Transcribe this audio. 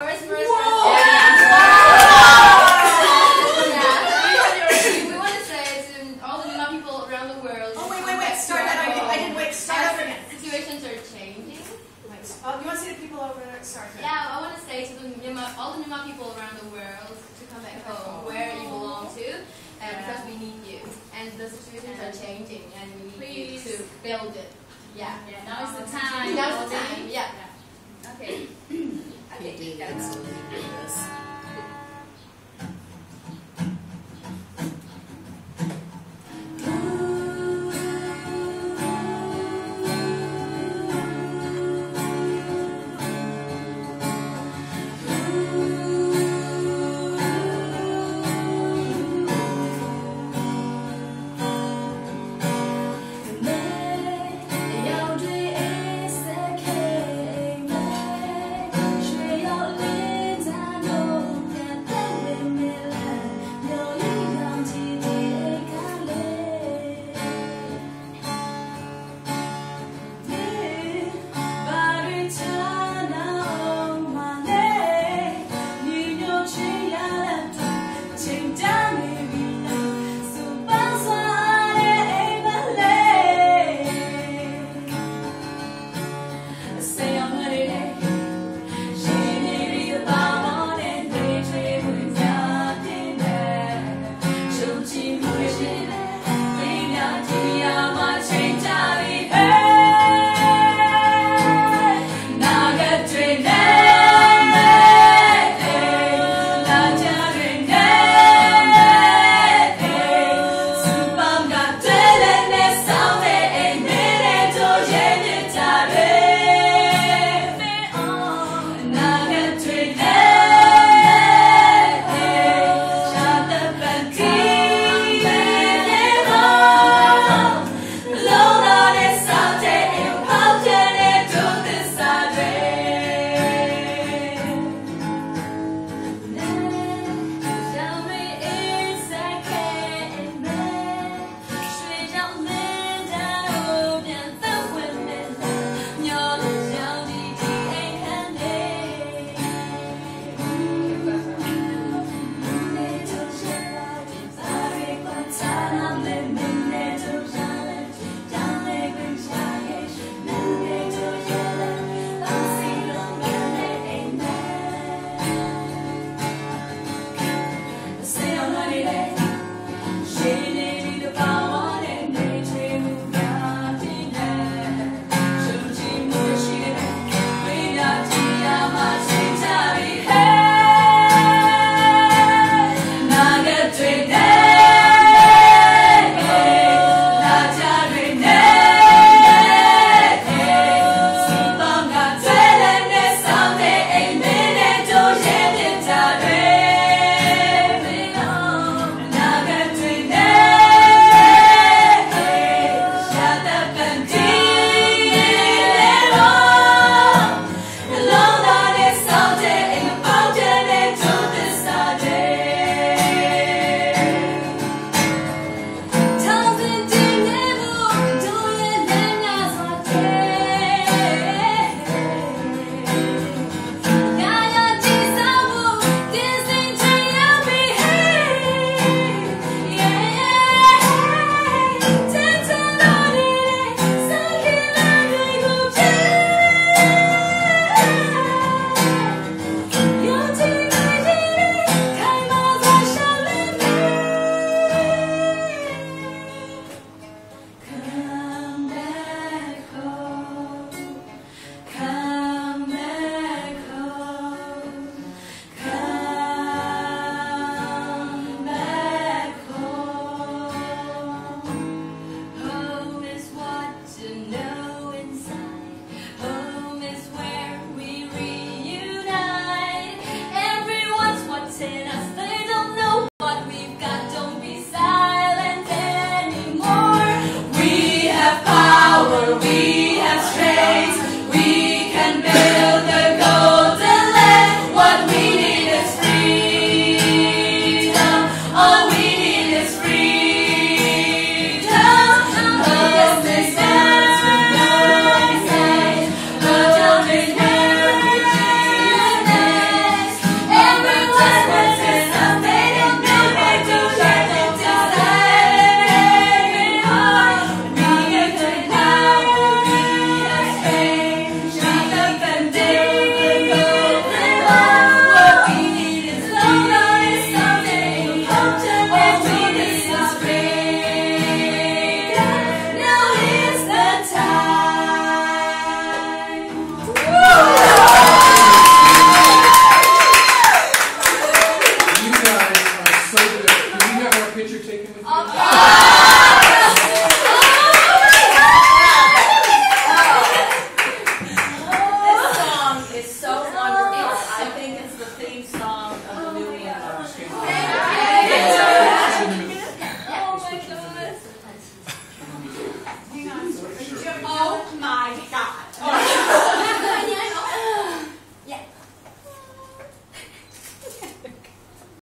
You want to say to people over there? Sorry. Yeah, I want to say to the Numa, all the Numa people around the world to come back home, where you belong to, because we need you. And the situations are changing, and we need you to build it. Yeah. Yeah. Now is the time. Now's the time. Yeah. Okay. I think that's.